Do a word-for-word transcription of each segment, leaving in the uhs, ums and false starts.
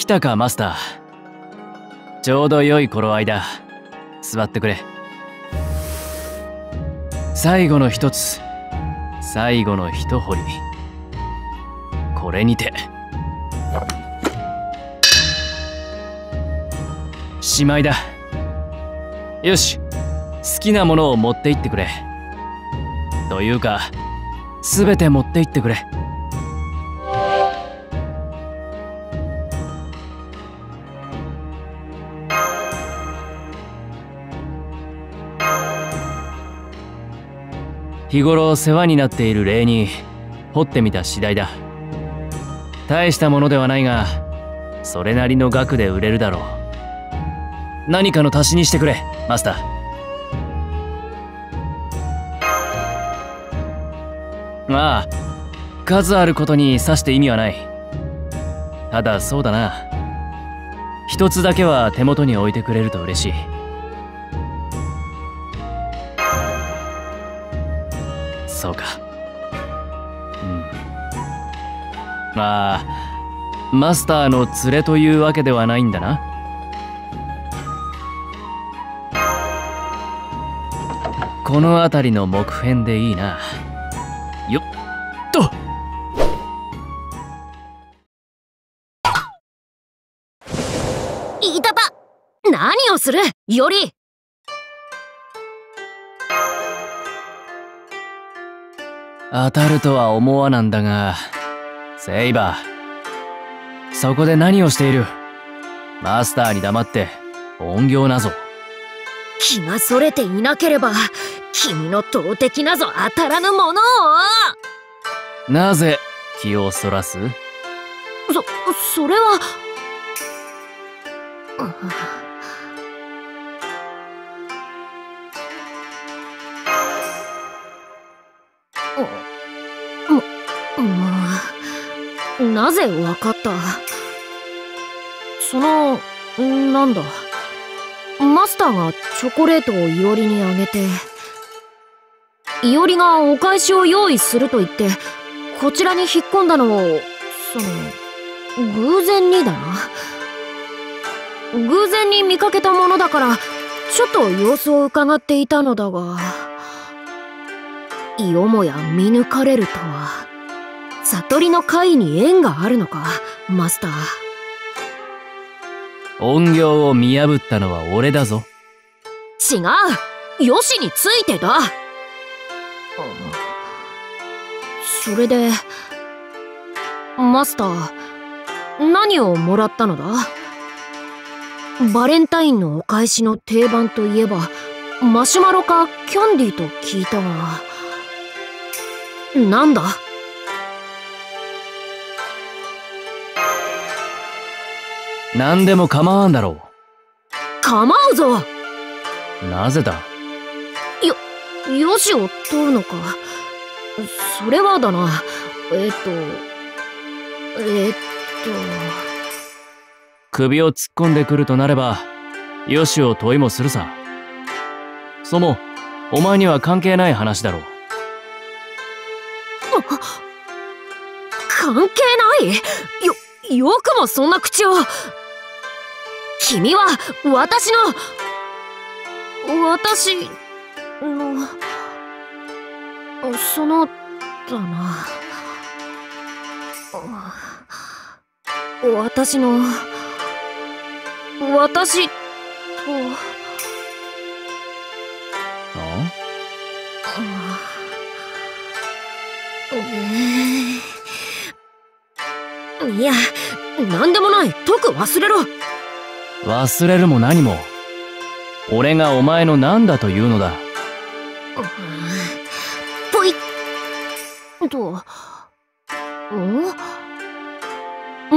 来たかマスター。ちょうど良い頃合いだ。座ってくれ。最後の一つ、最後の一掘り、これにてしまいだ。よし、好きなものを持って行ってくれ。というか全て持って行ってくれ。日頃世話になっている霊に掘ってみた次第だ。大したものではないが、それなりの額で売れるだろう。何かの足しにしてくれ、マスター。まあ、数あることにさして意味はない。ただそうだな。一つだけは手元に置いてくれると嬉しい。そうか、うん、まあマスターの連れというわけではないんだな。この辺りの木片でいいな。よっと。いたた、何をするより。当たるとは思わなんだが、セイバー、そこで何をしている。マスターに黙って隠形なぞ。気がそれていなければ君の投擲なぞ当たらぬものを。なぜ気をそらす。そそれはなぜわかった。その、なんだ、マスターがチョコレートをいおりにあげて、いおりがお返しを用意すると言ってこちらに引っ込んだのを、その偶然にだな、偶然に見かけたものだからちょっと様子をうかがっていたのだが、よもや見抜かれるとは。悟りの会に縁があるのか、マスター。音響を見破ったのは俺だぞ。違う、よしについてだ。それでマスター、何をもらったのだ。バレンタインのお返しの定番といえばマシュマロかキャンディーと聞いたが、なんだ。何でも構わんだろう。構うぞ。なぜだ。よ、よしを取るのか。それはだな。えっと、えっと。首を突っ込んでくるとなれば、よしを問いもするさ。そも、お前には関係ない話だろう。関係ない?よ、よくもそんな口を。君は私の、私の、そのだな、私の、私と。ああ、いや、何でもない。特忘れろ。忘れるも何も、俺がお前の何だというのだ。ぽいっと。ん?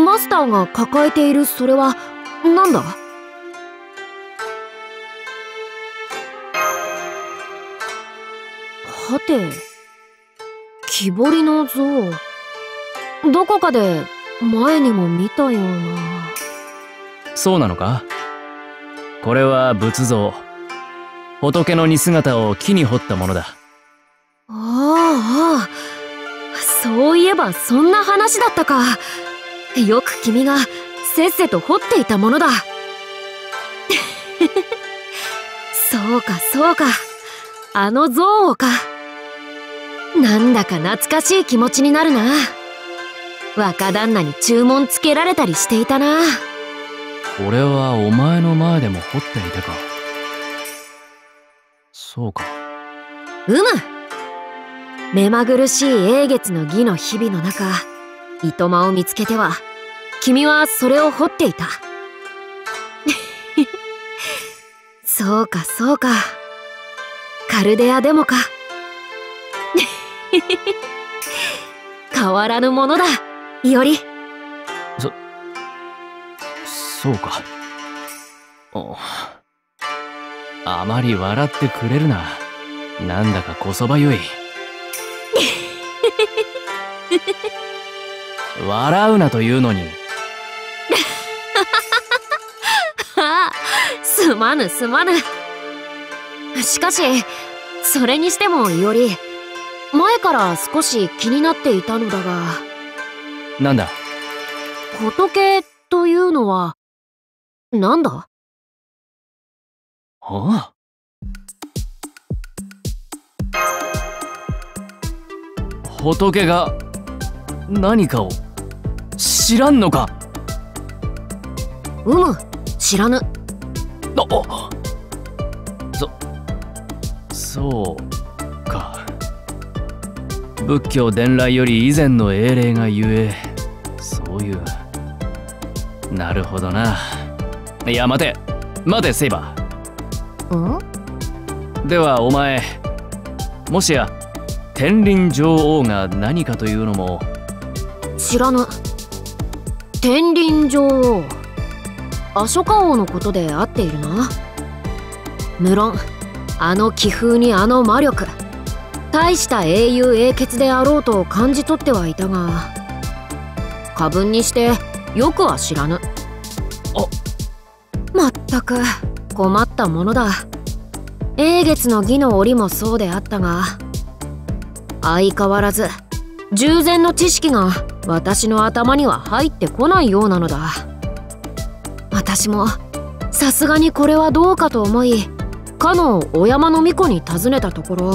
マスターが抱えているそれは何だ?はて、木彫りの像、どこかで前にも見たような。そうなのか。これは仏像、仏の似姿を木に彫ったものだ。ああ、そういえばそんな話だったか。よく君がせっせと掘っていたものだ。そうかそうか、あの憎悪か。なんだか懐かしい気持ちになるな。若旦那に注文つけられたりしていたな。俺はお前の前でも掘っていたか。そうか。うむ。目まぐるしい英月の儀の日々の中、糸間を見つけては君はそれを掘っていた。そうかそうか、カルデアでもか。変わらぬものだ、いおり。そそうか。あ, あまり笑ってくれるな。なんだかこそばゆい。笑うなというのに。すまぬすまぬ。しかしそれにしてもいおり、前から少し気になっていたのだが。なんだ。仏というのはなんだ？はあ？仏が何かを知らんのか？うむ、知らぬ。あ、そ、そうか。仏教伝来より以前の英霊がゆえ、そういう。なるほどな。いや、待て待て、セイバー。ん？ではお前、もしや天輪女王が何かというのも知らぬ。天輪女王、アショカ王のことで合っているな。無論あの気風にあの魔力、大した英雄英傑であろうと感じ取ってはいたが、過分にしてよくは知らぬ。あ、まったく困ったものだ。英月の儀の折もそうであったが、相変わらず従前の知識が私の頭には入ってこないようなのだ。私もさすがにこれはどうかと思い、かのお山の巫女に尋ねたところ、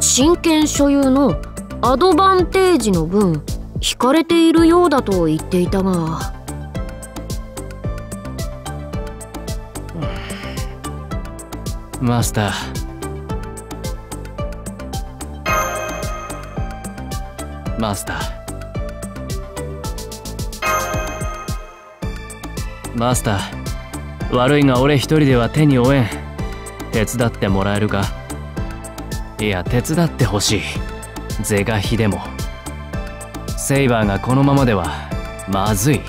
真剣所有のアドバンテージの分引かれているようだと言っていたが。マスター、マスター、マスター、悪いが俺一人では手に負えん。手伝ってもらえるか？いや、手伝ってほしい。是が非でも。セイバーがこのままではまずい。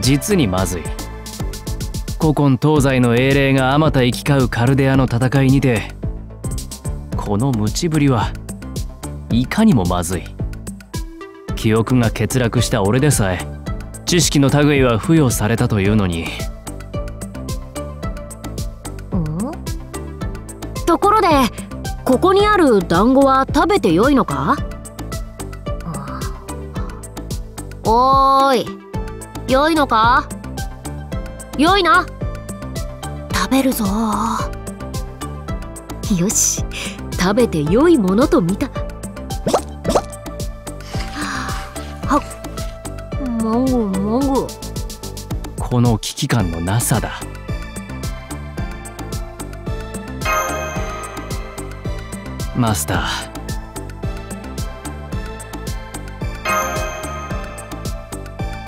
実にまずい。古今東西の英霊があまた行き交うカルデアの戦いにて、この無知ぶりはいかにもまずい。記憶が欠落した俺でさえ知識の類は付与されたというのに。うん、ところでここにある団子は食べてよいのか？おーい、よいのか？よいな。食べるぞ。よし、食べてよいものと見た。もぐもぐ。この危機感のなさだ。マスター、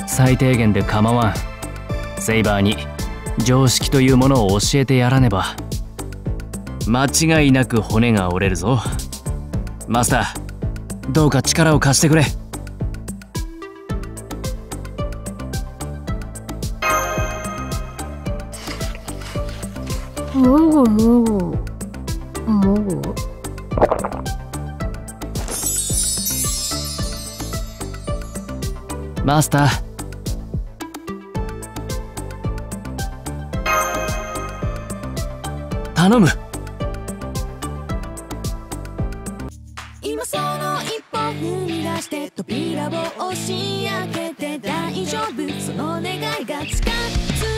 最低限で構わん。セイバーに常識というものを教えてやらねば間違いなく骨が折れるぞ。マスター、どうか力を貸してくれ。もぐもぐもぐ。マスター、頼む。今その一歩踏み出して、扉を押し開けて大丈夫。丈夫、その願いが近づく。